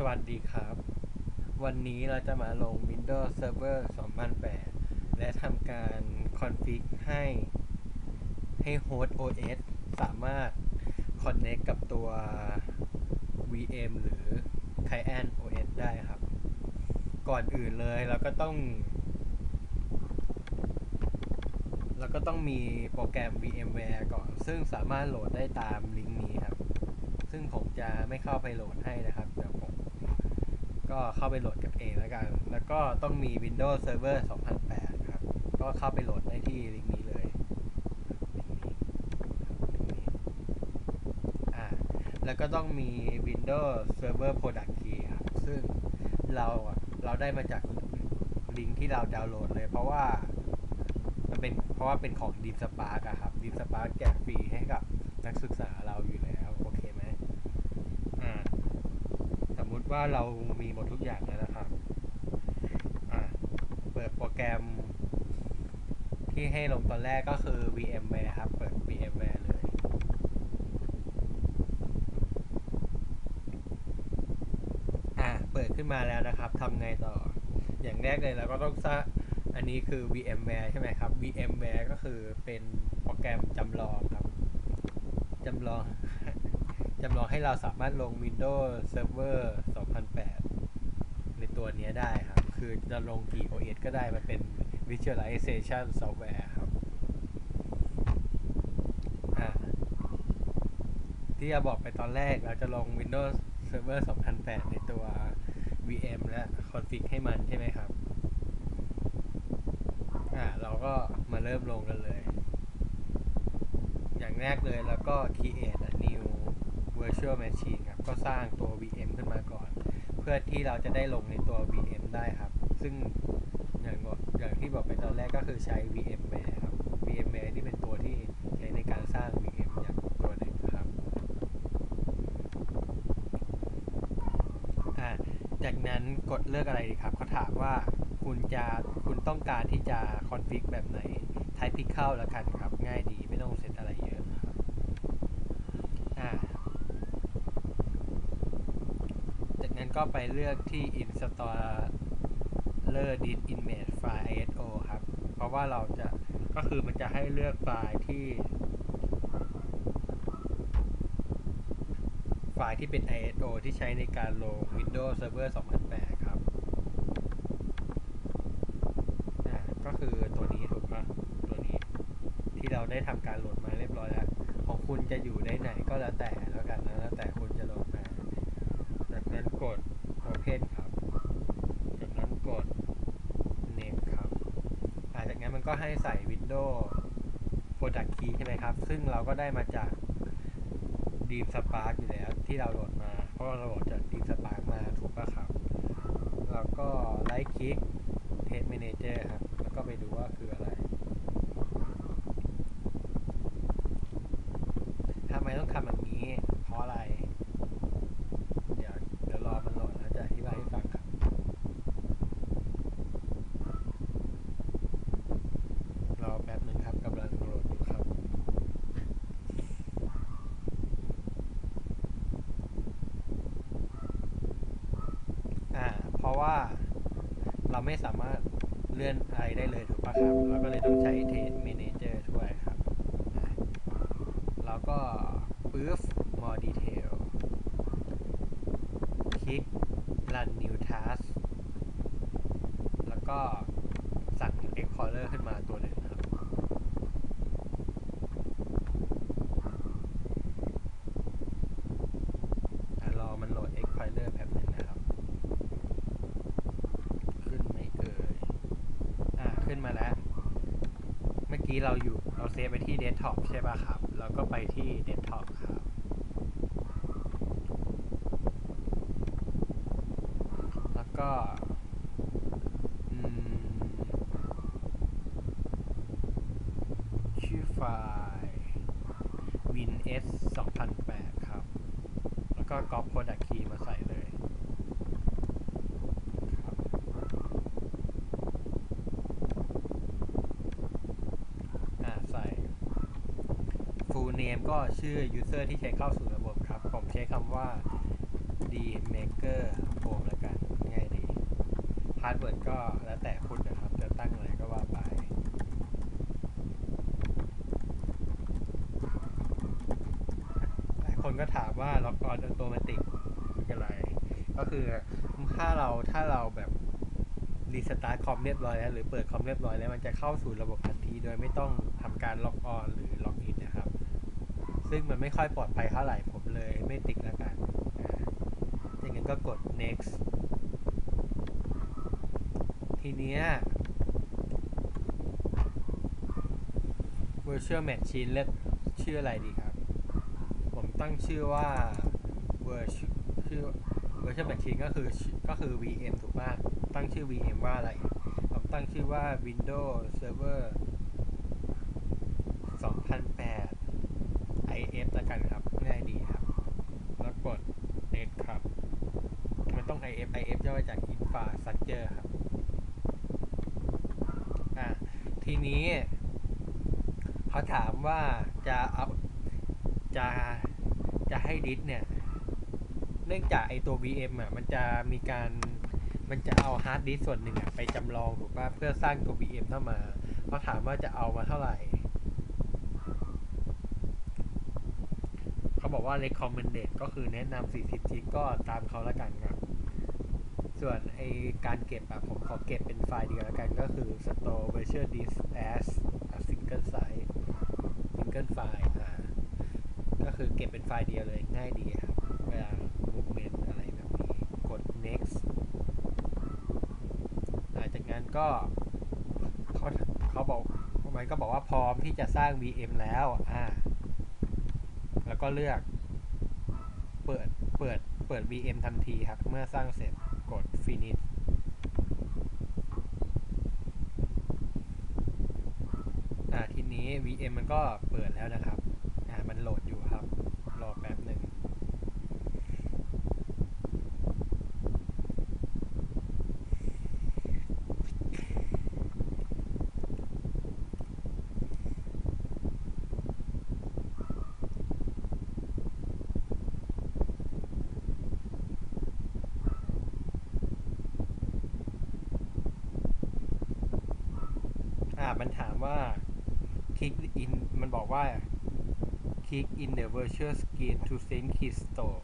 สวัสดีครับวันนี้เราจะมาลง Windows Server 2008 และทำการคอนฟิกให้โฮสต์ OS สามารถ Connect กับตัว VM หรือ Client OS ได้ครับก่อนอื่นเลยเราก็ต้องมีโปรแกรม VMware ก่อนซึ่งสามารถโหลดได้ตามลิงก์นี้ครับซึ่งผมจะไม่เข้าไปโหลดให้นะครับเดี๋ยวผมก็เข้าไปโหลดกับเองแล้วกันแล้วก็ต้องมี Windows Server 2008 ครับก็เข้าไปโหลดได้ที่ลิงก์นี้เลยแล้วก็ต้องมี Windows Server Product Key ครับซึ่งเราได้มาจากลิงก์ที่เราดาวน์โหลดเลยเพราะว่าเป็นของ Dreamspark อะครับ Dreamspark แจกฟรีให้กับนักศึกษาเราอยู่แล้วโอเคไหมสมมุติว่าเรามีหมดทุกอย่างแล้วนะครับเปิดโปรแกรมที่ให้ลงตอนแรกก็คือ VMware ครับเปิด VMware เลยเปิดขึ้นมาแล้วนะครับทำไงต่ออย่างแรกเลยเราก็ต้องสร้างอันนี้คือ VMware ใช่ไหมครับ VMware ก็คือเป็นโปรแกรมจำลองครับจำลองให้เราสามารถลง Windows Server 2008 ในตัวนี้ได้ครับคือจะลงกี่ OS ก็ได้มันเป็น Visualization Software ครับที่เราบอกไปตอนแรกเราจะลง Windows Server 2008 ในตัว VM และ Config ให้มันใช่ไหมครับเราก็มาเริ่มลงกันเลยอย่างแรกเลยแล้วก็ create a new virtual machine ครับก็สร้างตัว VM ขึ้นมาก่อนเพื่อที่เราจะได้ลงในตัว VM ได้ครับซึ่งอย่างที่บอกไปตอนแรกก็คือใช้ VMware ครับ VMware นี่เป็นตัวที่ใช้ในการสร้าง VM อย่างตัวหนึ่งครับจากนั้นกดเลือกอะไรดีครับเขาถามว่าคุณต้องการที่จะคอนฟิกแบบไหนไทป์พิกเข้าละกันครับง่ายดีไม่ต้องเซตอะไรเยอะนะครับจากนั้นก็ไปเลือกที่ installer disk image file iso ครับเพราะว่าเราจะก็คือมันจะให้เลือกไฟล์ที่เป็น iso ที่ใช้ในการลง Windows Server 2008 ครับก็คือตัวนี้ถูกป่ะตัวนี้ที่เราได้ทำการโหลดมาเรียบร้อยแล้วของคุณจะอยู่ในไหนก็แล้วแต่แล้วกันนะแล้วแต่คุณจะโหลดมาจากนั้นกด Open ครับจากนั้นกด Next ครับจากนั้นมันก็ให้ใส่ Windows Product Key ใช่ไหมครับซึ่งเราก็ได้มาจาก Dreamspark อยู่แล้วที่เราโหลดมาเพราะเราโหลดจาก Dreamspark มาถูกป่ะครับแล้วก็ไลท์คลิกPage Manager ครับแล้วก็ไปดูว่าคืออะไรทำไมต้องทำแบบนี้เพราะอะไรเดี๋ยวรอมันโหลดแล้วจะอธิบายให้ฟังครับรอแป๊บนึงครับกำลังโหลดอยู่ครับเพราะว่าเราไม่สามารถเลื่อนอะไรได้เลยถูกป่ะครับเราก็เลยต้องใช้เทสเมเนเจอร์ช่วยครับเราก็ปึ๊บ more detail คลิก run new task แล้วก็สั่ง explorer ขึ้นมาตัวหนึ่งครับรอมันโหลด explorer แบบนึงนะครับขึ้นมาแล้วเมื่อกี้เราเซฟไปที่ desktop ใช่ป่ะครับแล้วก็ไปที่ desktop ครับแล้วก็ชื่อไฟล์ WinS 2008 ครับแล้วก็ copy product key มาใส่เลยName ก็ชื่อ user ที่ใช้เข้าสู่ระบบครับผมใช้คำว่า Dreammaker าสเวิร์ดก็แล้วแต่คุณนะครับจะตั้งอะไรก็ว่าไปหลายคนก็ถามว่าล็อกออนอัตโนมัติคืออะไรก็คือถ้าเราแบบรีสตาร์ทคอมเรียบร้อยแล้วหรือเปิดคอมเรียบร้อยแล้วมันจะเข้าสู่ระบบทันทีโดยไม่ต้องทำการล็อกออนหรือล็อกอินนะครับซึ่งมันไม่ค่อยปลอดภัยเท่าไหร่ผมเลยไม่ติ๊กละกันอย่างนั้นก็กด next ทีเนี้ย virtual machine เลือกชื่ออะไรดีครับผมตั้งชื่อว่า virtual machine ก็คือ VM ถูกป่ะตั้งชื่อ VM ว่าอะไรผมตั้งชื่อว่า Windows Server 2008 IF ละกันครับง่ายดีครับแล้วกด next ครับมันต้อง IF ย่อมาจาก Infrastructure ครับทีนี้เขาถามว่าจะให้ดิสเนี่ยเนื่องจากไอตัว VM อ่ะมันจะเอาฮาร์ดดิสส่วนหนึ่งอ่ะไปจำลองถูกป่ะเพื่อสร้างตัว VM เข้ามาเขาถามว่าจะเอามาเท่าไหร่เขาบอกว่า recommended ก็คือแนะนำ40 GB ก็ตามเขาละกันครับส่วนไอการเก็บอะผมขอเก็บเป็นไฟล์เดียวแล้วกันก็คือ store virtual disk as a single size single file ก็คือเก็บเป็นไฟล์เดียวเลยง่ายดีครับเวลา movement อะไรแบบนี้กด next จากนั้นก็เขาบอกมันก็บอกว่าพร้อมที่จะสร้าง VM แล้วแล้วก็เลือกเปิด VM ทันทีครับเมื่อสร้างเสร็จกด finish ทีนี้ VM มันก็เปิดแล้วนะครับมันโหลดอยู่ครับรอแป๊บหนึ่งมันถามว่า click in มันบอกว่า click in the virtual screen to sync key store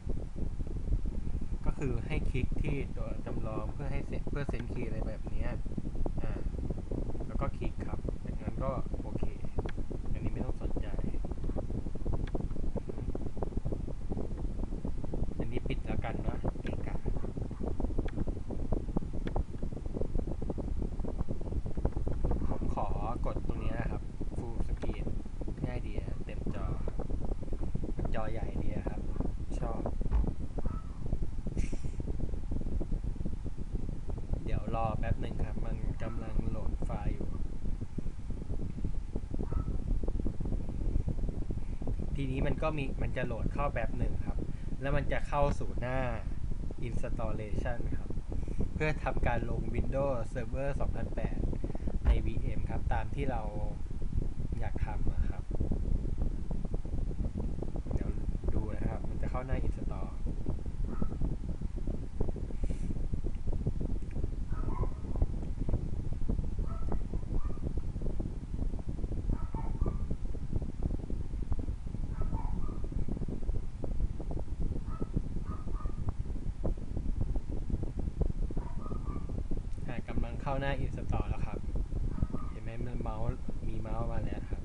ก็คือให้คลิกที่ตัวจำลองเพื่อให้เซ็นคีย์อะไรแบบนี้แล้วก็คลิกครับจากนั้นก็โอเคอันนี้ไม่ต้องสนใจอันนี้ปิดแล้วกันนะเอกาขอกดตรงนี้นะครับ full screen ง่ายดีเต็มจอจอใหญ่ดีครับชอบเดี๋ยวรอแป๊บหนึ่งครับมันกำลังโหลดไฟล์อยู่ทีนี้มันจะโหลดเข้าแป๊บหนึ่งครับแล้วมันจะเข้าสู่หน้า installation ครับเพื่อทำการลง Windows Server 2008ใน VM ครับตามที่เราอยากทำนะครับเดี๋ยวดูนะครับมันจะเข้าหน้า Install กำลังเข้าหน้า Install แล้วครับมีเมาส์มาแล้วครับ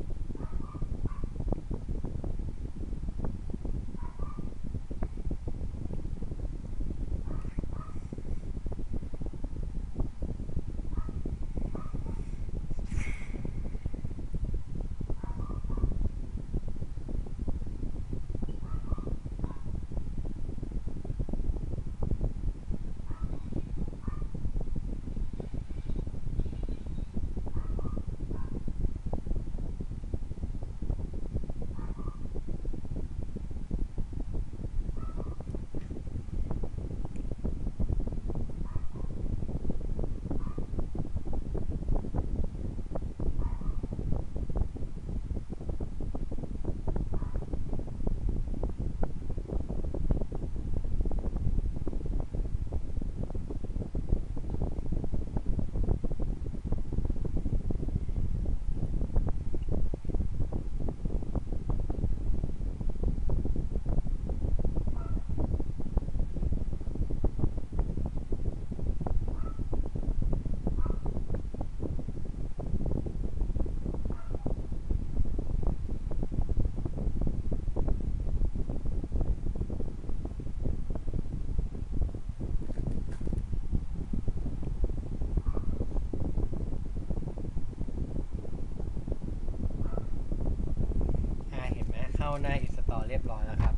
หน้า install เรียบร้อยแล้วครับ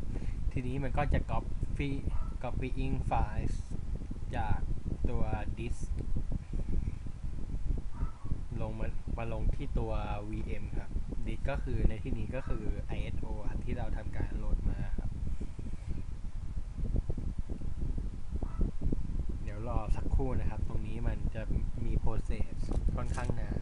ทีนี้มันก็จะ copying ไฟล์จากตัว disk ลงมาลงที่ตัว VM ครับ disk ก็คือในที่นี้ก็คือ ISO อันที่เราทำการโหลดมาครับเดี๋ยวรอสักครู่นะครับตรงนี้มันจะมีโปรเซสค่อนข้างนาน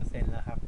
21%แล้วครับ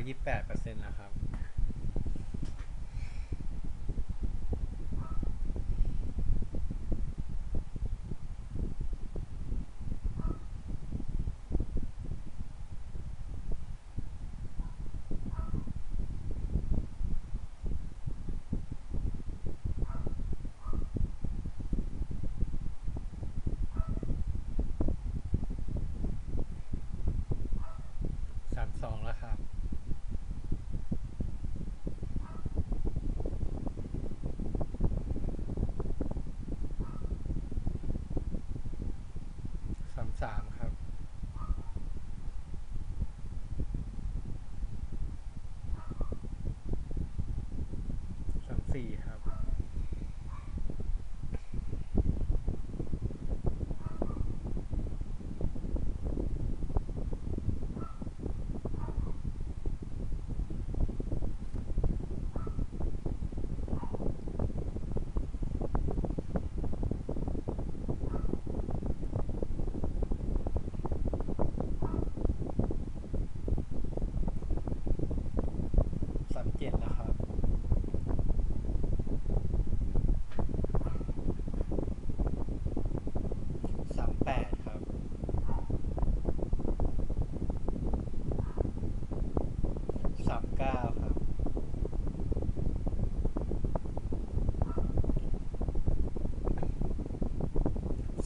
28% นะครับ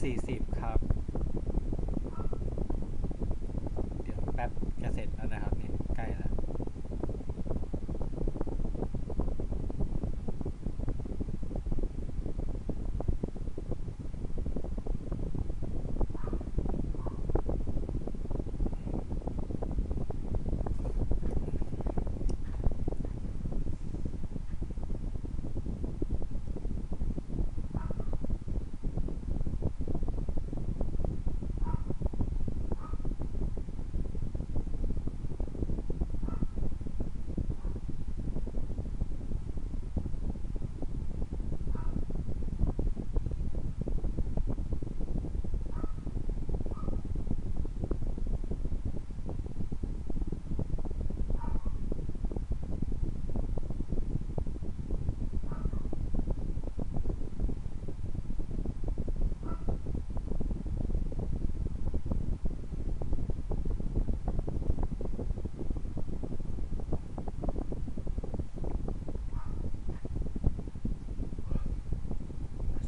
40ครับเดี๋ยวแป๊บจะเสร็จแล้วนะครับนี่ใกล้แล้ว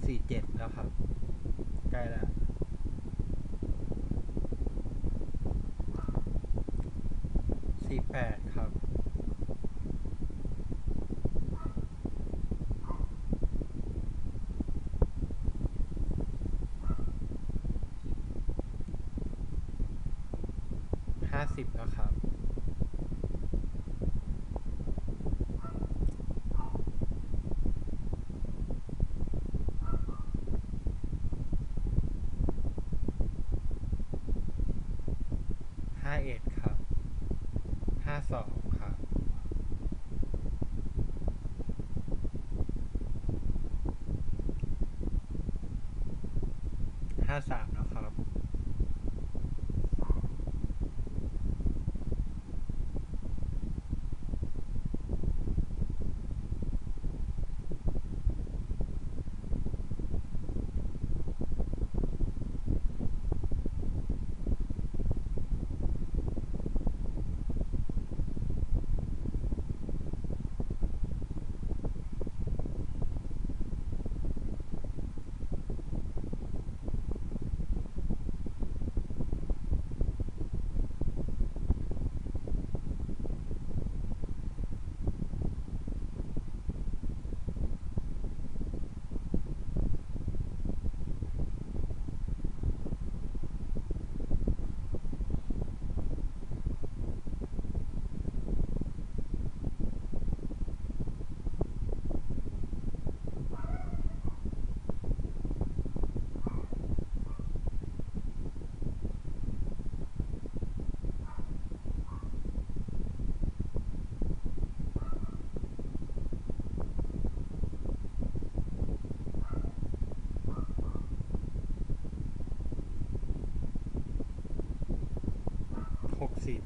47แล้วครับใกล้แล้ว48ครับ50แล้วครับ51ครับ52ครับ53แล้วครับ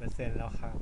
64% แล้วครับ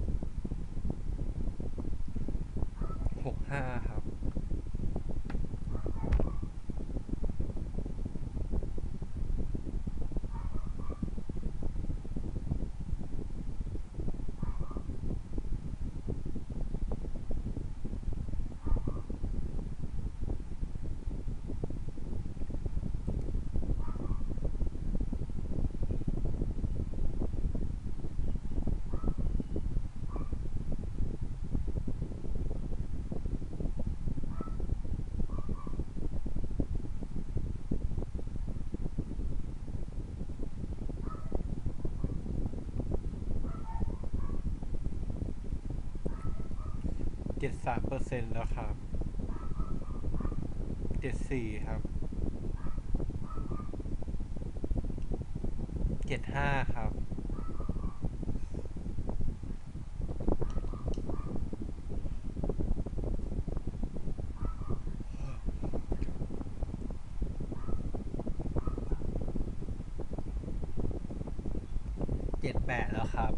73% แล้วครับ74ครับ75ครับ78แล้วครับ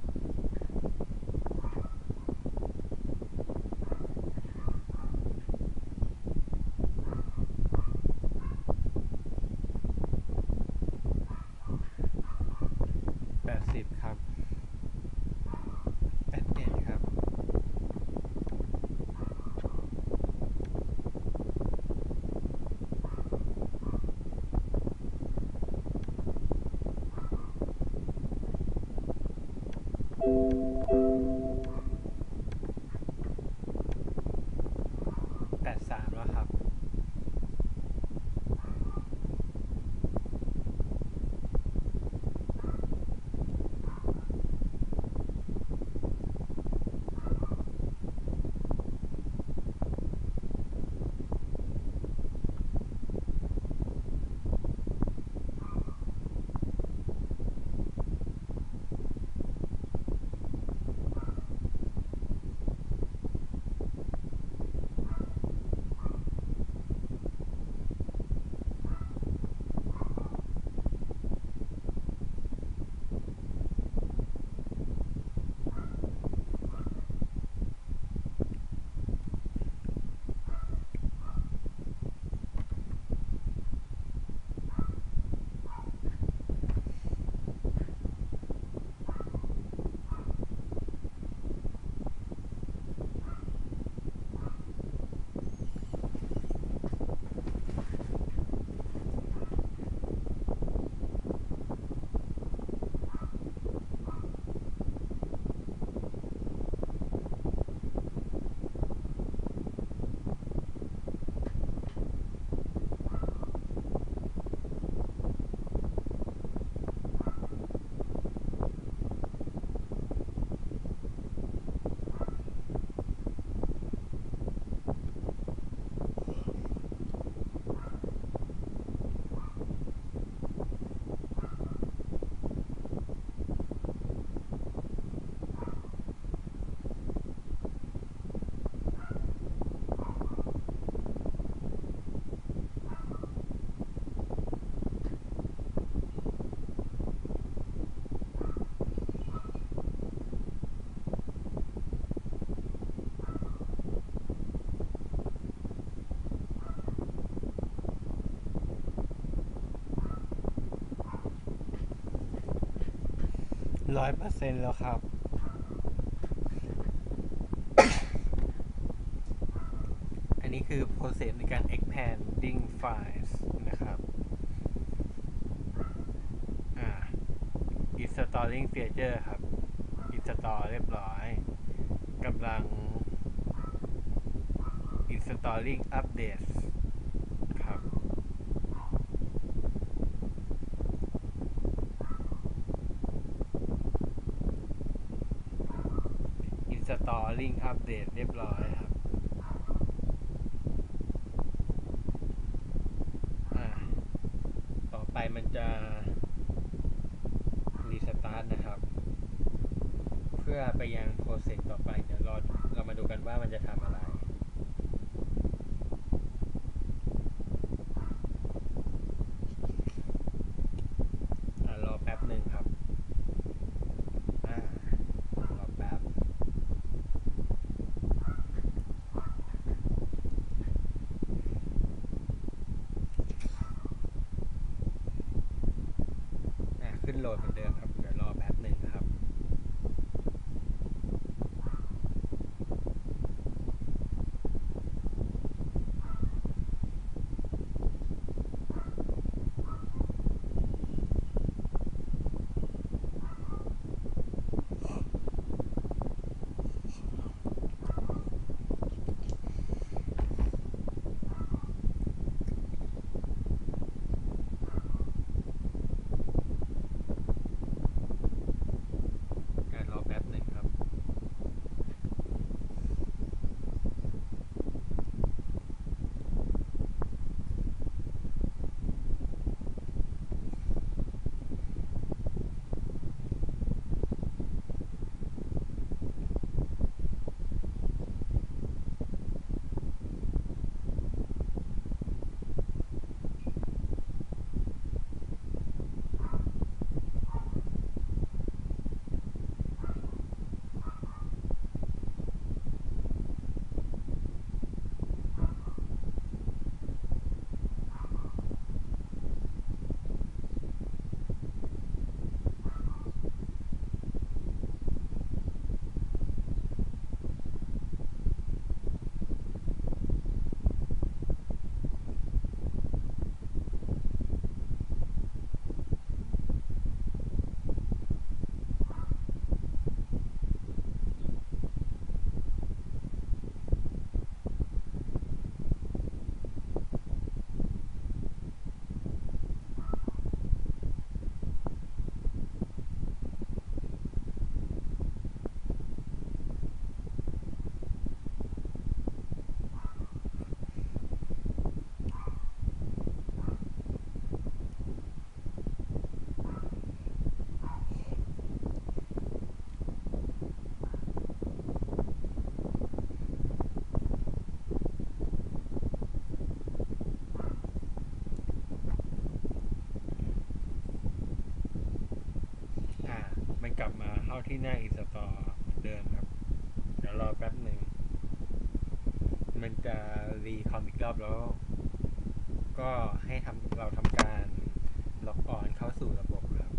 80ครับ81ครับ83แล้วครับ100%แล้วครับอันนี้คือโปรเซสในการ expanding files นะครับinstalling feature ครับ install เรียบร้อยกำลัง installing updates ครับInstalling Update เรียบร้อยครับต่อไปมันจะรีสตาร์ทนะครับเพื่อไปยังโปรเซสต่อไปเดี๋ยวเรามาดูกันว่ามันจะทำอะไรรอแป๊บหนึ่งครับขึ้นโหลดเหมือนเดิมครับเดี๋ยวรอแป๊บหนึ่งครับ ที่หน้า install เหมือนเดิมครับเดี๋ยวรอแป๊บหนึ่งมันจะรีคอมอีกรอบแล้วก็ให้เราทำการล็อกออนเข้าสู่ระบบครับ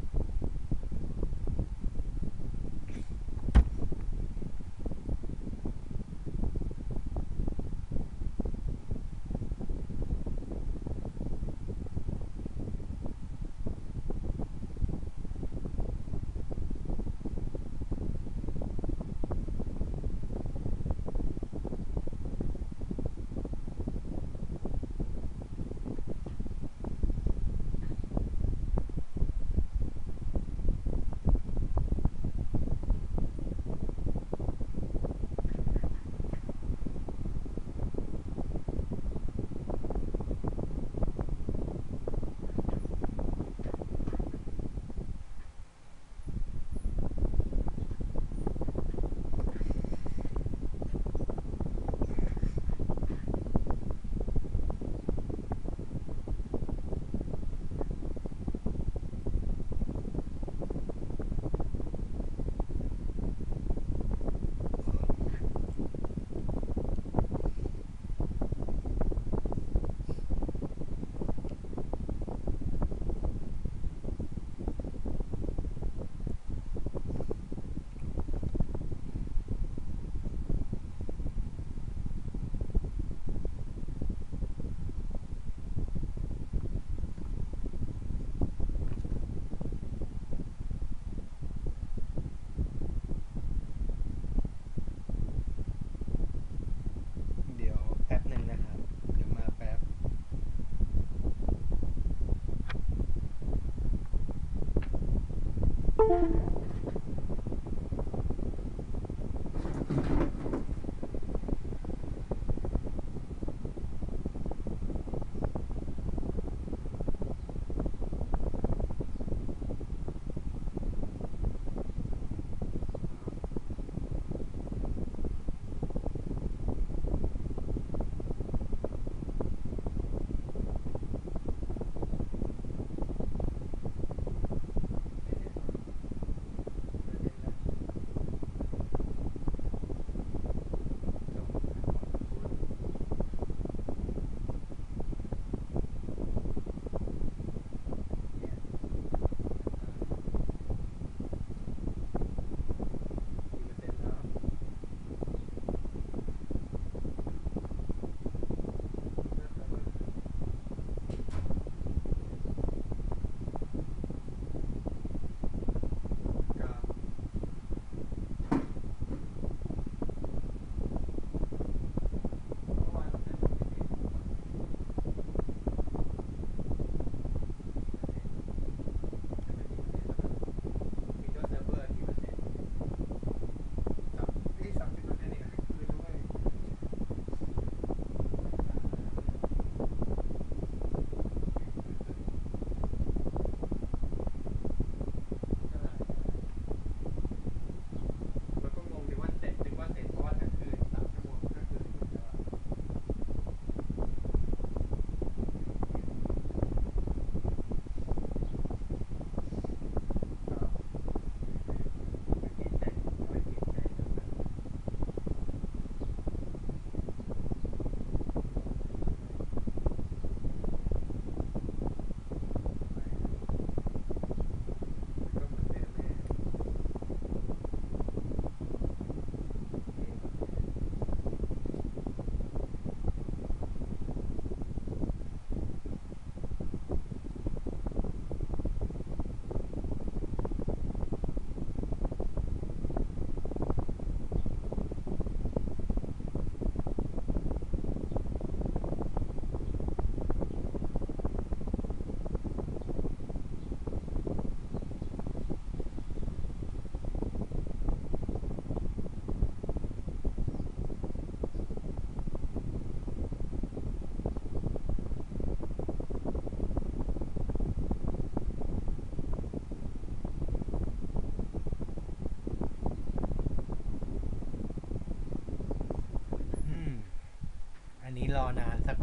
นี้รอนานสัก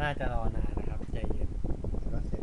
น่าจะรอนานนะครับใจเย็นก็เสร็จ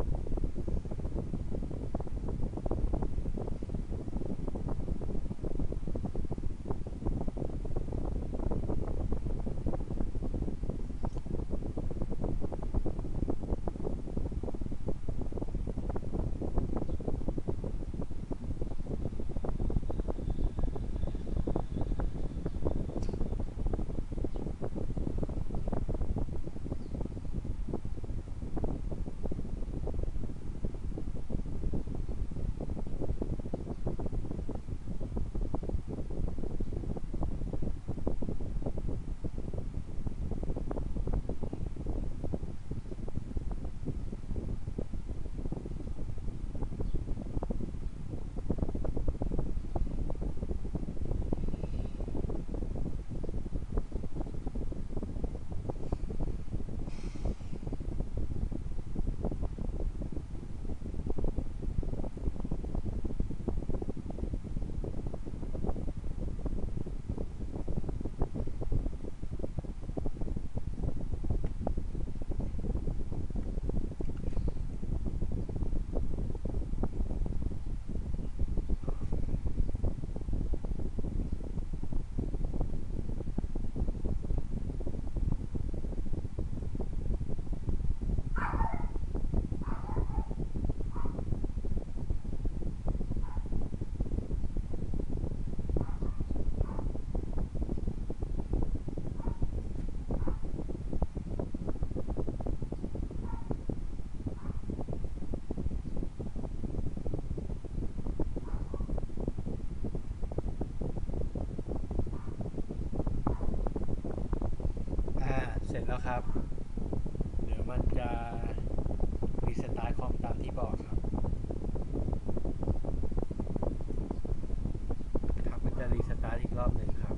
แล้วครับเดี๋ยวมันจะรีสตาร์ทคอมตามที่บอกครับมันจะรีสตาร์ทอีกรอบหนึ่งครับ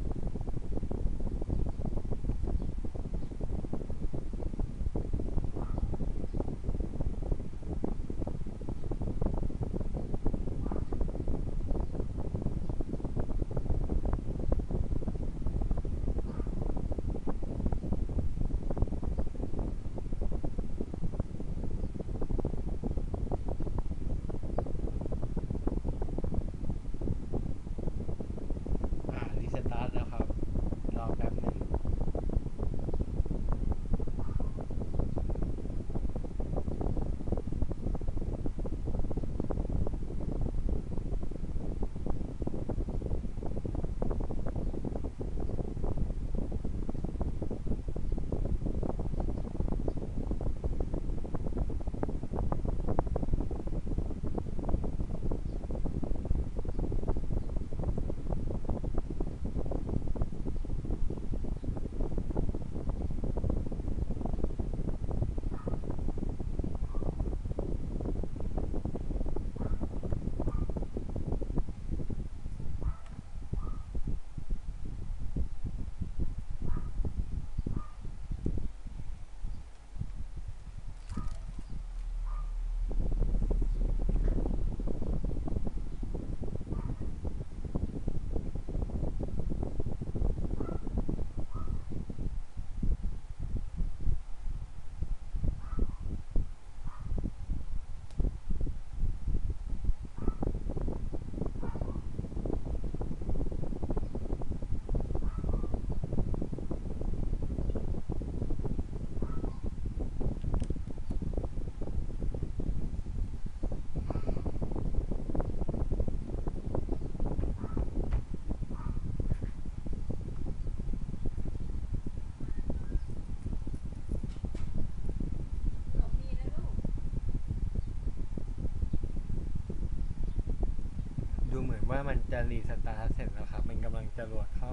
ว่ามันจะรีสตาร์ทเสร็จแล้วครับมันกำลังจะโหลดเข้า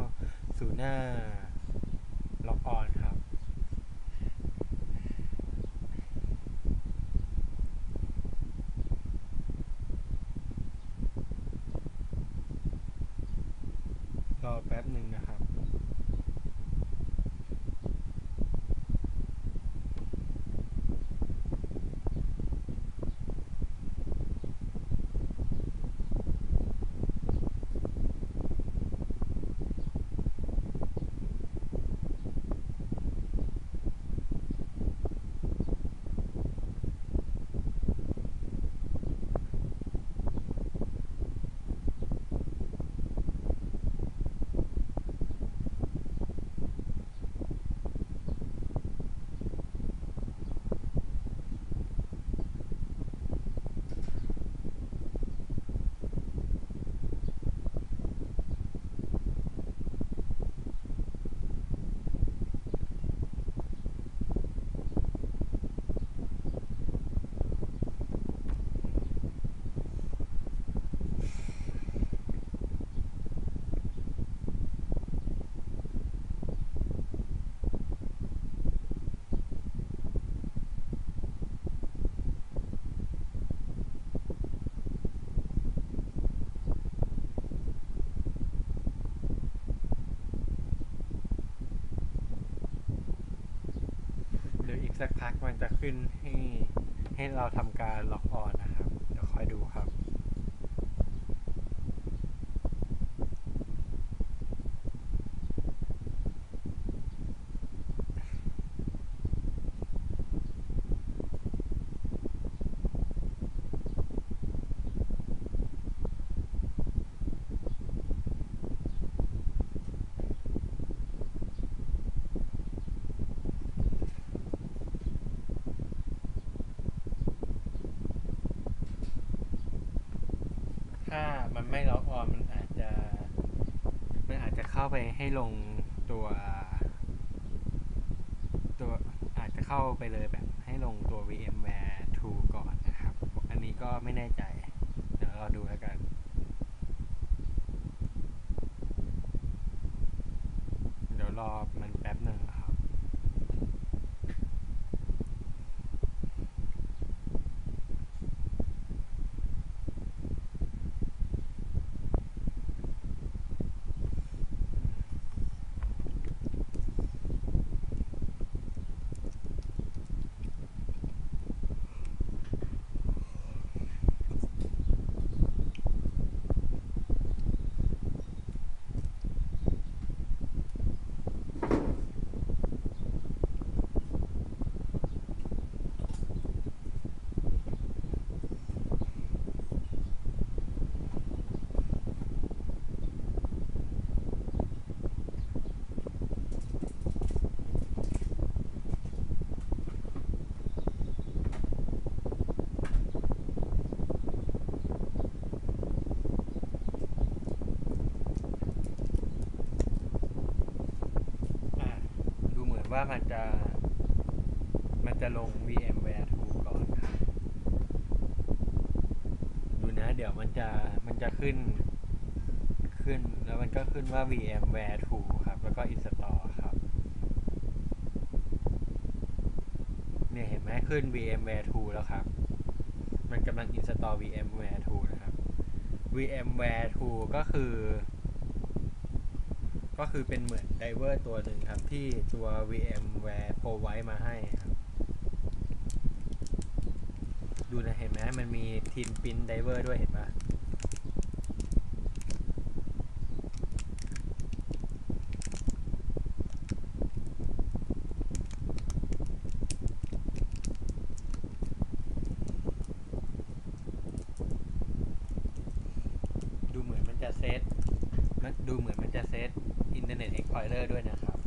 สู่หน้าล็อกออนครับรอแป๊บหนึ่งนะครับสักพักมันจะขึ้นให้เราทำการล็อกออนนะครับเดี๋ยวคอยดูครับมันไม่ล็อกออนมันอาจจะเข้าไปให้ลงตัวอาจจะเข้าไปเลยแบบให้ลงตัว VMware Tools ก่อนนะครับอันนี้ก็ไม่แน่ใจเดี๋ยวรอดูแล้วกันเดี๋ยวรอมันแป๊บหนึ่งครับ ว่ามันจะลง VMware Tools ก่อนครับดูนะเดี๋ยวมันจะขึ้นแล้วมันก็ขึ้นว่า VMware Tools ครับแล้วก็ Install ครับเนี่ยเห็นไหมขึ้น VMware Tools แล้วครับมันกำลัง Install VMware Tools นะครับ VMware Tools ก็คือเป็นเหมือนไดรเวอร์ตัวหนึ่งครับที่ตัว VMware Provide มาให้ครับดูนะเห็นไหมมันมี Thin Print Driver ด้วยเห็นปะดูเหมือนมันจะเซตInternet Explorer ด้วยนะครับ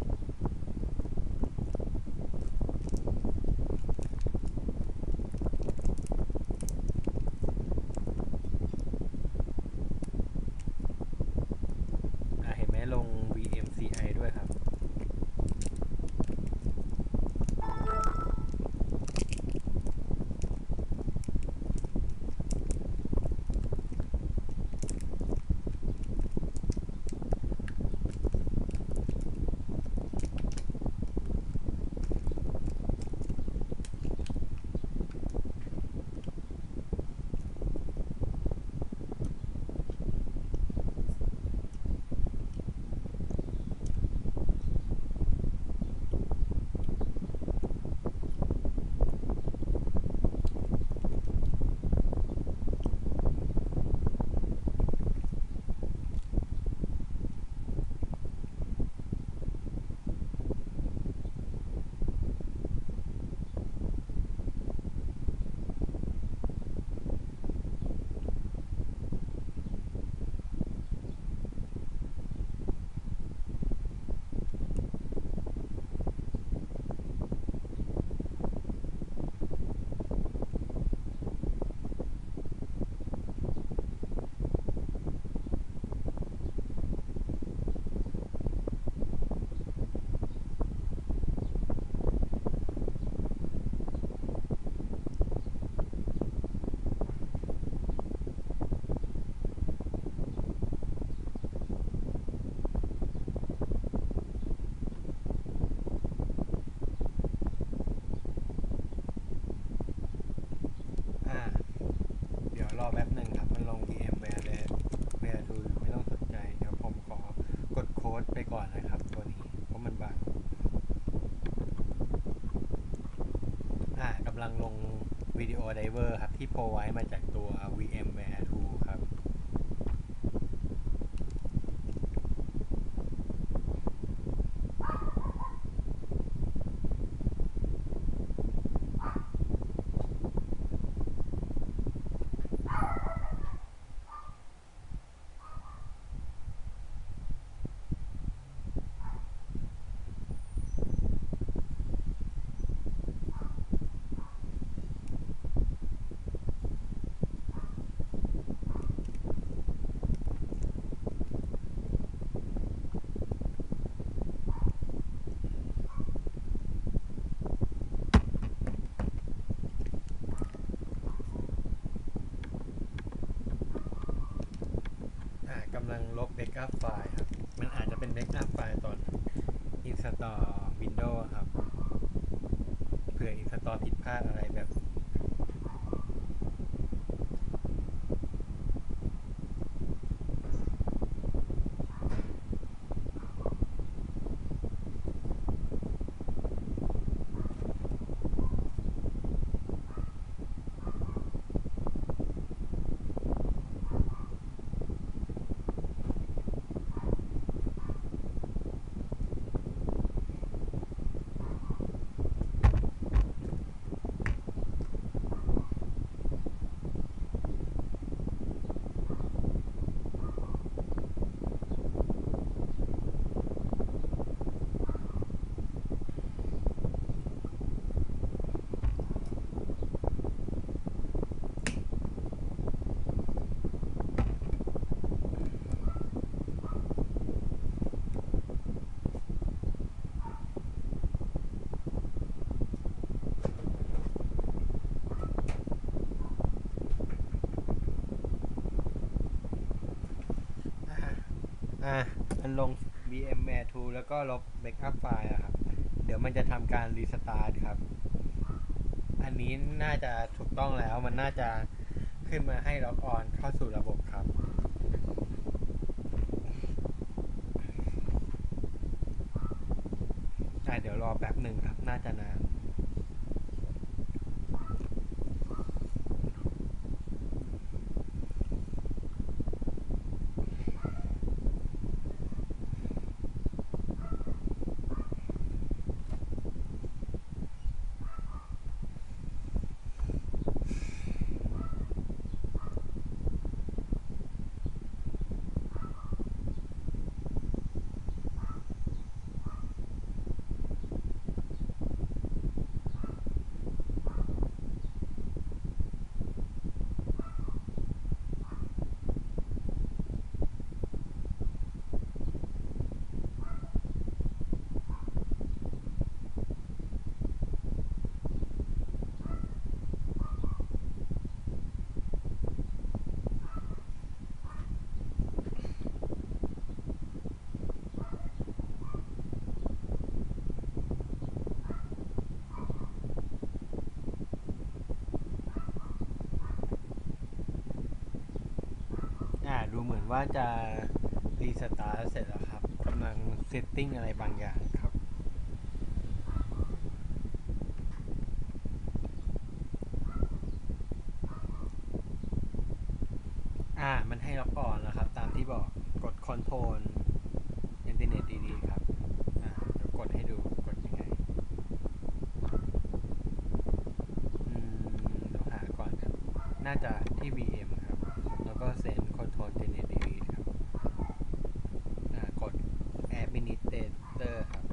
เห็นไหมลง VMCI ด้วยครับรอแป๊บหนึ่งครับมันลง VMware แล้วดูไม่ต้องสนใจเดี๋ยวผมขอกดโค้ดไปก่อนนะครับตัวนี้เพราะมันบังกำลังลงวิดีโอไดรเวอร์ครับที่โปรไว้มาจากตัว VMware Tools ครับกำลังลบ backup ไฟล์ครับมันอาจจะเป็น backup ไฟล์ตอน install Windows ครับเผื่อ install ผิดพลาดอะไรแบบ มันลง VMware Tools แล้วก็ลบ backup ไฟล์ครับเดี๋ยวมันจะทำการ restart ครับอันนี้น่าจะถูกต้องแล้วมันน่าจะขึ้นมาให้ล็อกออนเข้าสู่ระบบครับเดี๋ยวรอแป๊บหนึ่งครับน่าจะนานดูเหมือนว่าจะรีสตาร์ทเสร็จแล้วครับกำลังเซตติ้งอะไรบางอย่างครับมันให้ล็อกออนแล้วครับตามที่บอกกดคอนโทรลอินเทอร์เน็ตดีๆครับเดี๋ยวกดให้ดูกดยังไงเดี๋ยวหาก่อนครับน่าจะที่ VM ครับแล้วก็เซนคอนโทรลเจเนเรตครับกด Administrator ครับ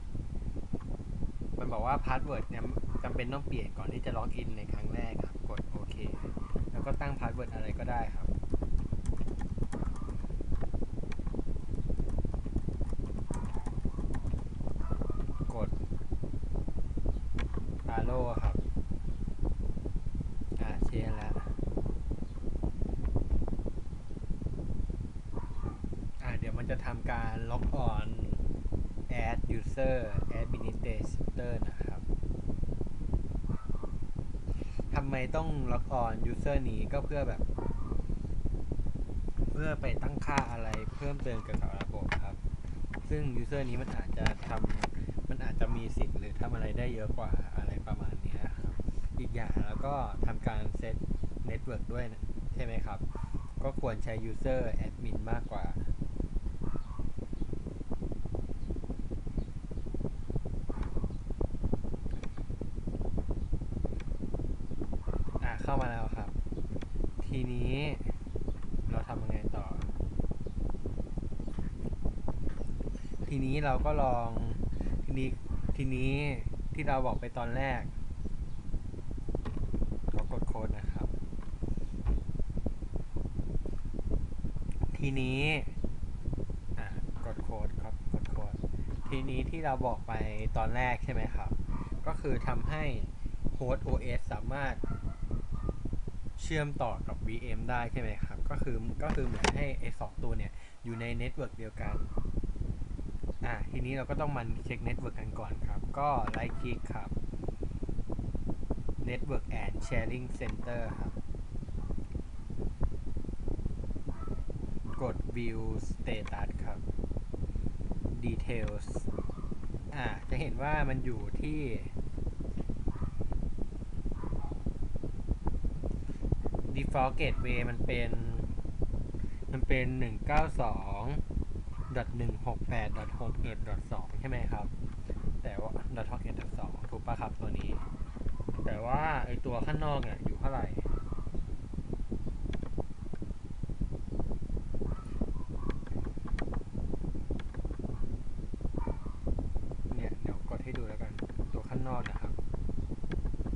มันบอกว่าพาสเวิร์ดเนี่ยจำเป็นต้องเปลี่ยนก่อนที่จะล็อกอินในครั้งแรกครับกดโอเคแล้วก็ตั้งพาสเวิร์ดอะไรก็ได้ครับกด Arrow ครับเชียร์แล้วมันจะทำการล็อกออน add user administrator นะครับทำไมต้องล็อกออน user นี้ก็เพื่อแบบเพื่อไปตั้งค่าอะไรเพิ่มเติมเกี่ยวกับระบบครับซึ่ง user นี้มันอาจจะมีสิทธิ์หรือทำอะไรได้เยอะกว่าอะไรประมาณนี้ครับอีกอย่างแล้วก็ทำการเซต network ด้วยนะใช่ไหมครับก็ควรใช้ user admin มากกว่าเข้ามาแล้วครับทีนี้เราทำยังไงต่อทีนี้เราก็ลองทีนี้ที่เราบอกไปตอนแรกขอกดโค้ดนะครับทีนี้กดโค้ดครับกดโค้ดทีนี้ที่เราบอกไปตอนแรกใช่ไหมครับก็คือทำให้โฮสต์ OS สามารถเชื่อมต่อกับ VM ได้ใช่ไหมครับก็คือเหมือนให้ไอ้สองตัวเนี่ยอยู่ในเน็ตเวิร์กเดียวกันทีนี้เราก็ต้องมันเช็คเน็ตเวิร์กกันก่อนครับก็ไลท์คลิกครับ Network and Sharing Center ครับกด View Status ครับ Details จะเห็นว่ามันอยู่ที่default gateway มันเป็น 192.168.68.2 ใช่ไหมครับแต่ว่า .68.2 ถูกป่ะครับตัวนี้แต่ว่าไอตัวข้างนอกเนี่ยอยู่เท่าไหร่เนี่ยเดี๋ยวกดให้ดูแล้วกันตัวข้างนอกนะครับ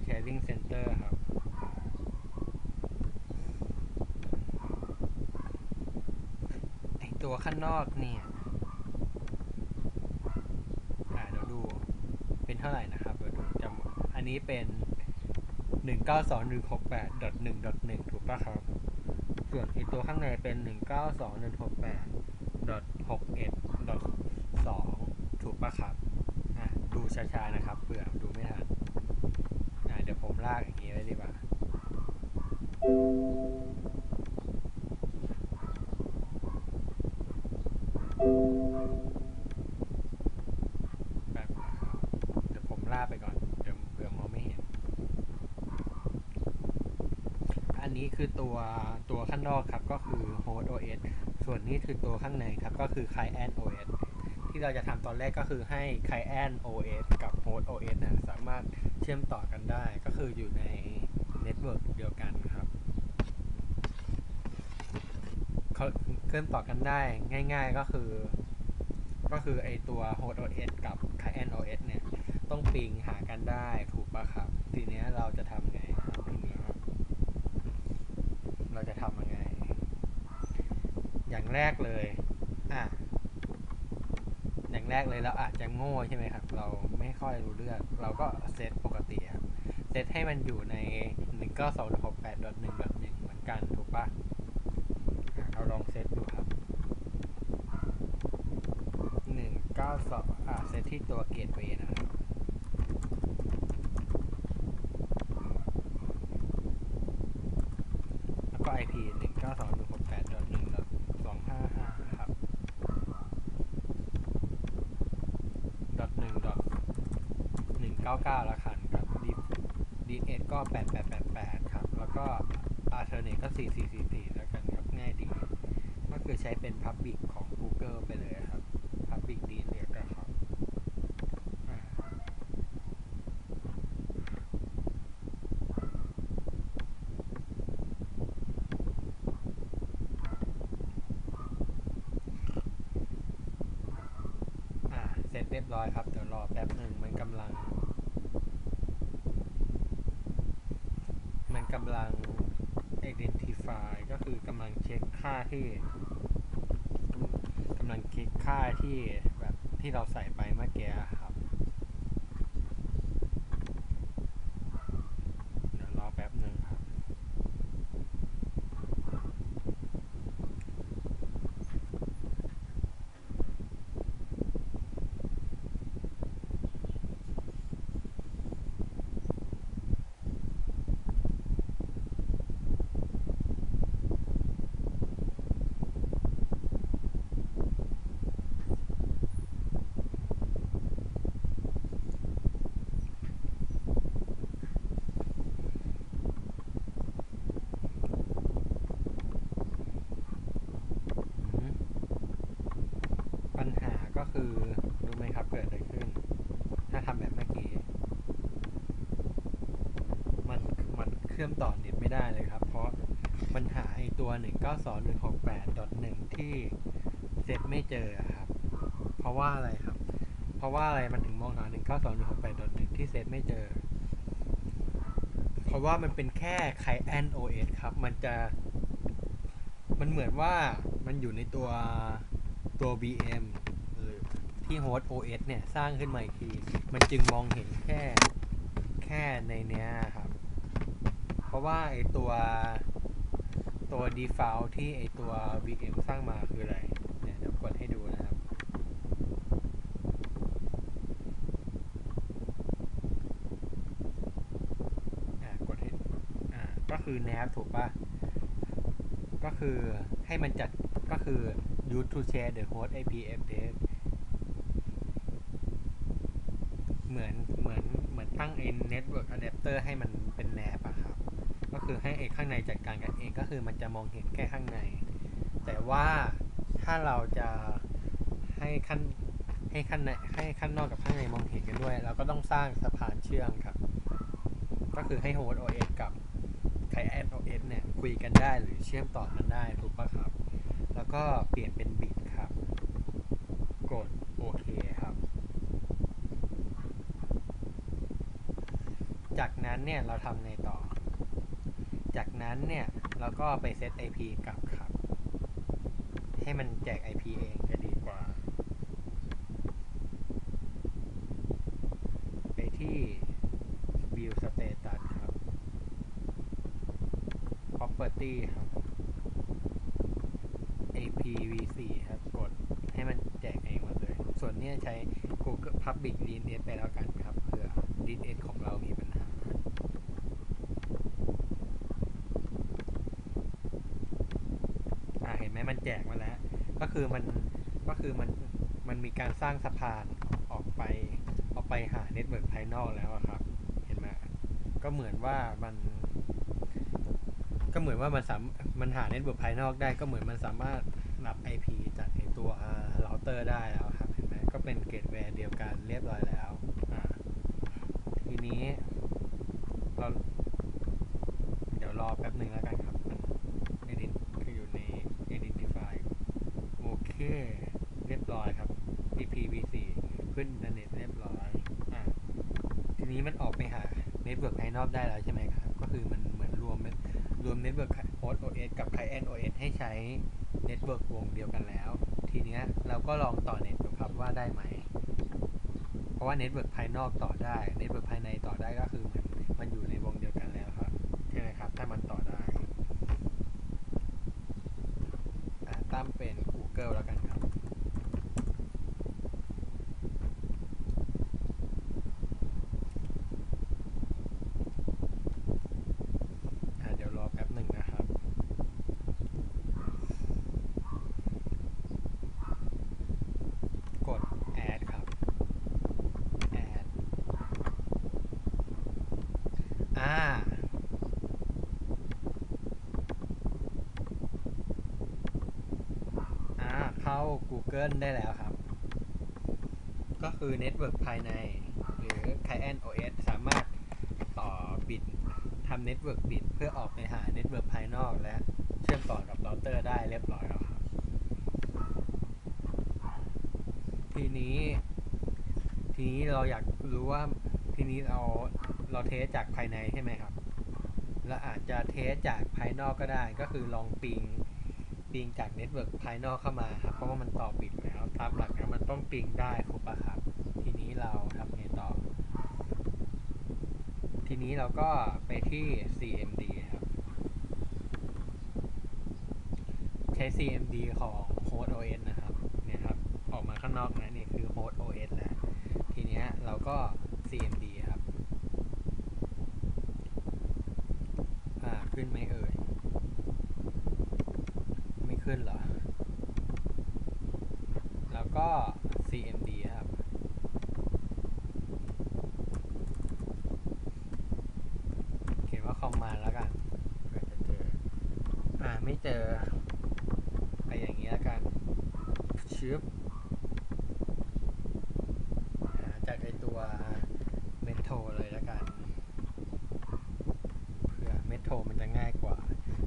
sharing center ครับตัวข้างนอกเนี่ยเดี๋ยวดูเป็นเท่าไหร่นะครับเดี๋ยวดูจำอันนี้เป็น 192.168.1.1 ถูกป่ะครับส่วนไอตัวข้างในเป็น 192.168.2.1 1.61.2 ถูกป่ะครับดูช้าๆนะครับเผื่อดูไม่ทันเดี๋ยวผมลากอย่างนี้เลยดีกว่าเดี๋ยวผมลากไปก่อนเดี๋ยวเผื่อมองไม่เห็นอันนี้คือตัวข้างนอกครับก็คือ host OS ส่วนนี้คือตัวข้างในครับก็คือ client OS ที่เราจะทำตอนแรกก็คือให้ client OS กับ host OS นะสามารถเชื่อมต่อกันได้ก็คืออยู่ในเน็ตเวิร์กเดียวกันครับเชื่อมต่อกันได้ง่ายๆก็คือไอตัว host OS กับ client OS เนี่ยต้องปิงหากันได้ถูกป่ะครับทีนี้เราจะทำไงครับทีนี้เราจะทำยังไงอย่างแรกเลยอย่างแรกเลยเราอาจจะโง่ใช่ไหมครับเราไม่ค่อยรู้เรื่องเราก็เซตปกติครับเซตให้มันอยู่ใน 192.68.1.1 เหมือนกันถูกป่ะเราลองเซตดูครับ192เซตที่ตัวเกตเวย์นะครับแล้วก็ IP 192.68.1.255 ครับ .1.199 ละคันครับ DNS ก็8888ครับแล้วก็ Alternate ก็4444แล้วกันครับง่ายดีก็คือใช้เป็น Public ของ Google ไปเลยครับ Public DNS นะครับเสร็จเรียบร้อยครับเดี๋ยวรอแป๊บหนึ่งมันกำลัง identify ก็คือกำลังเช็คค่าที่แบบที่เราใส่ไปเมื่อกี้ครับเดี๋ยวรอแป๊บหนึ่งครับคือรู้ไหมครับเกิดอะไรขึ้นถ้าทำแบบเมื่อกี้มันเชื่อมต่อเน็ตไม่ได้เลยครับเพราะปัญหาไอตัว 192.168.1 ที่เซตไม่เจอครับเพราะว่าอะไรมันถึงมองหา 192.168.1 ที่เซตไม่เจอเพราะว่ามันเป็นแค่ Client OS ครับมันเหมือนว่ามันอยู่ในตัว VMที่ host OS เนี่ยสร้างขึ้นมาอีกทีมันจึงมองเห็นแค่ในเนี้ยครับเพราะว่าไอตัว default ที่ไอตัว VM สร้างมาคืออะไรเนี่ยเดี๋ยวกดให้ดูนะครับกดให้ก็คือ nav ถูกป่ะก็คือให้มันจัดก็คือ use to share the host IP addressเหมือนตั้ง Network Adapter ให้มันเป็นแนบอะครับก็คือให้ไอ้ข้างในจัดการกันเองก็คือมันจะมองเห็นแค่ข้างในแต่ว่าถ้าเราจะให้ข้างนอกกับข้างในมองเห็นกันด้วยเราก็ต้องสร้างสะพานเชื่อมครับก็คือให้ Host OS กับ Client OS เนี่ยคุยกันได้หรือเชื่อมต่อกันได้ถูกป่ะครับแล้วก็เปลี่ยนเป็นบิตครับกดโอเคครับจากนั้นเนี่ยเราทำไงต่อจากนั้นเนี่ยเราก็ไปเซต IP กลับครับให้มันแจก IP เองจะดีกว่าไปที่ View Status ครับ Property ครับ APv4 ครับกด เนี่ยใช้ Google Public DNS ไปแล้วกันครับเผื่อ DNS ของเรามีปัญหาเห็นไหมมันแจกมาแล้วก็คือมันมีการสร้างสะพานออกไปหาเน็ตเวิร์กภายนอกแล้วครับเห็นไหมก็เหมือนว่ามันหาเน็ตเวิร์กภายนอกได้ก็เหมือนมันสามารถรับ IP จากไอตัวเราเตอร์ได้แล้วครับเห็นไหมก็เป็นเกตเวย์เดียวกันเรียบร้อยแล้วทีนี้เราเดี๋ยวรอแป๊บหนึ่งแล้วกันครับเรียบร้อยครับ IPv4 ขึ้นอินเทอร์เน็ตเรียบร้อยทีนี้มันออกไปหาเน็ตเวิร์กภายนอกได้แล้วใช่ไหมครับก็คือมันเหมือนรวมเน็ตเวิร์กโฮสต์ OS กับ Client OS ให้ใช้เน็ตเวิร์กวงเดียวกันแล้วทีนี้เราก็ลองต่อเน็ตดูครับว่าได้ไหมเพราะว่าเน็ตเวิร์กภายนอกต่อได้เน็ตเวิร์กภายในต่อได้ก็คือมันอยู่ในวงเดียวกันแล้วครับใช่ไหมครับถ้ามันต่อได้ตั้มเป็น Google แล้วกันครับเดี๋ยวรอแป๊บหนึ่งนะครับกด add ครับ add เข้า Google ได้แล้วครับก็คือเน็ตเวิร์กภายในหรือ Client OS สามารถต่อบิตทำเน็ตเวิร์กบิตเพื่อออกไปหาเน็ตเวิร์กภายนอกและเชื่อมต่อกับเราเตอร์ได้เรียบร้อยแล้วครับทีนี้เราอยากรู้ว่าทีนี้เราเทสจากภายในใช่ไหมครับและอาจจะเทสจากภายนอกก็ได้ก็คือลองปิงจากเน็ตเวิร์กภายนอกเข้ามาครับเพราะว่ามันต่อบิตแล้วตามหลักแล้วมันต้องปิงได้ครบครับทีนี้เราทำไงต่อทีนี้เราก็ไปที่ CMD ครับใช้ CMD ของ Host OS นะครับเนี่ยครับออกมาข้างนอกนะนี่คือ Host OS แล้วทีนี้เราก็ CMD ครับขึ้นไหมเอ่ยขึ้นเหรอแล้วก็ CMD ครับเขียนว่าคอมมานด์แล้วกันเผื่อจะเจอไม่เจอไปอย่างนี้แล้วกันชิปจากไอตัวเมโทรเลยแล้วกันเผื่อเมโทรมันจะง่ายกว่า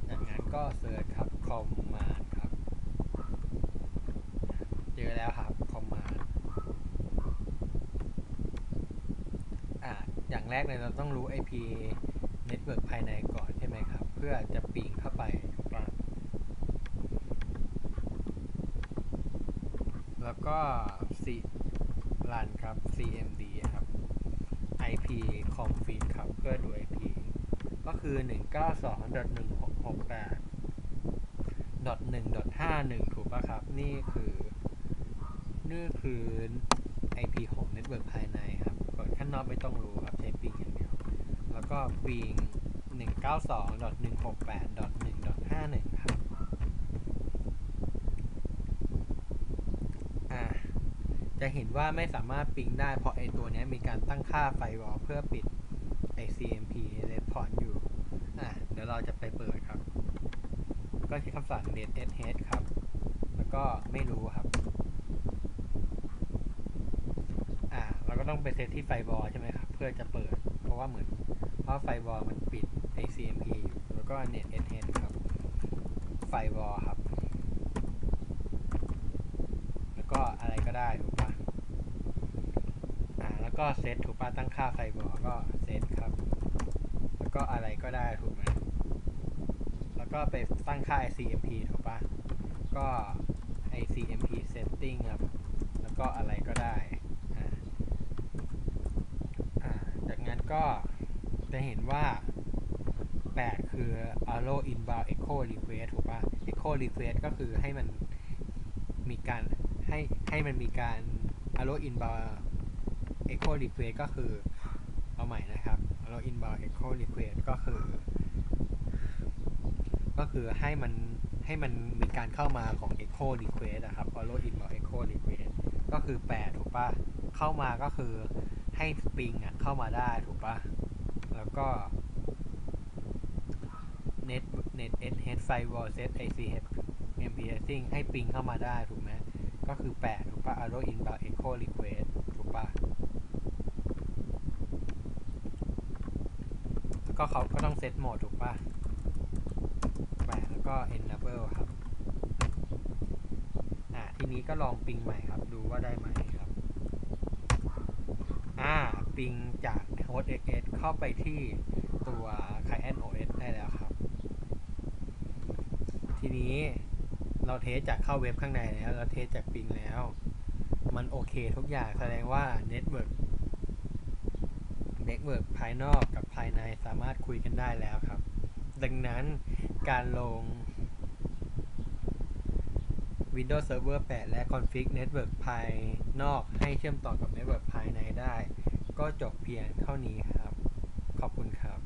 ดังนั้นก็เสิร์ชครับคอมมานด์ครับเจอแล้วครับคอมมานด์อย่างแรกเลยเราต้องรู้ IP Network ภายในก่อนใช่ไหมครับเพื่อจะปิงเข้าไปแล้วก็รันครับ CMD ครับ IP config ครับเพื่อดู IP ก็คือ 192.168.1.51 ถูกป่ะครับนี่คือ IP ของเน็ตเวิร์กภายในครับกดขั้นนอกไม่ต้องรู้ครับใช้ปิงอย่างเดียวแล้วก็ปิง 192.168.1.51 ครับจะเห็นว่าไม่สามารถปิงได้เพราะไอตัวนี้มีการตั้งค่าไฟวอลเพื่อปิด ICMP report อยู่เดี๋ยวเราจะไปเปิดครับก็ใช้คำสั่ง netsh ครับแล้วก็ไม่รู้ครับเราก็ต้องไปเซตที่ไฟวอลใช่ไหมครับเพื่อจะเปิดเพราะไฟวอลมันปิด ICMP อยู่แล้วก็ netsh ครับไฟวอลครับแล้วก็อะไรก็ได้ถูกป่ะแล้วก็เซตถูกป่ะตั้งค่าไฟวอลก็เซตครับแล้วก็อะไรก็ได้ถูกไหมก็ไปตั้งค่า ICMP ถูกป่ะก็ ICMP setting ครับแล้วก็อะไรก็ได้จากนั้นก็จะเห็นว่า8คือ allow inbound echo request ถูกป่ะ echo request ก็คือให้มันมีการ allow inbound echo request ก็คือเอาใหม่นะครับ allow inbound echo request ก็คือให้มันมีการเข้ามาของ echo request นะครับ allow inbound echo request ก็คือแปดถูกป่ะเข้ามาก็คือให้สปริงอ่ะเข้ามาได้ถูกป่ะแล้วก็ net sh firewall set ICMP setting ให้ปริงเข้ามาได้ถูกไหมก็คือ8ถูกป่ะ allow inbound echo request ถูกป่ะแล้วก็เขาก็ต้องเซตโหมดถูกป่ะ8แล้วก็ enable ครับทีนี้ก็ลองปริงใหม่ครับดูว่าได้ไหมครับปริงจาก host ss เข้าไปที่ตัว client os ได้แล้วครับทีนี้เราเทสจากเข้าเว็บข้างในแล้วเราเทสจากปิงแล้วมันโอเคทุกอย่างแสดงว่า Network ภายนอกกับภายในสามารถคุยกันได้แล้วครับดังนั้นการลง Windows Server 8 และ Config Network ภายนอกให้เชื่อมต่อกับ Network ภายในได้ก็จบเพียงเท่านี้ครับขอบคุณครับ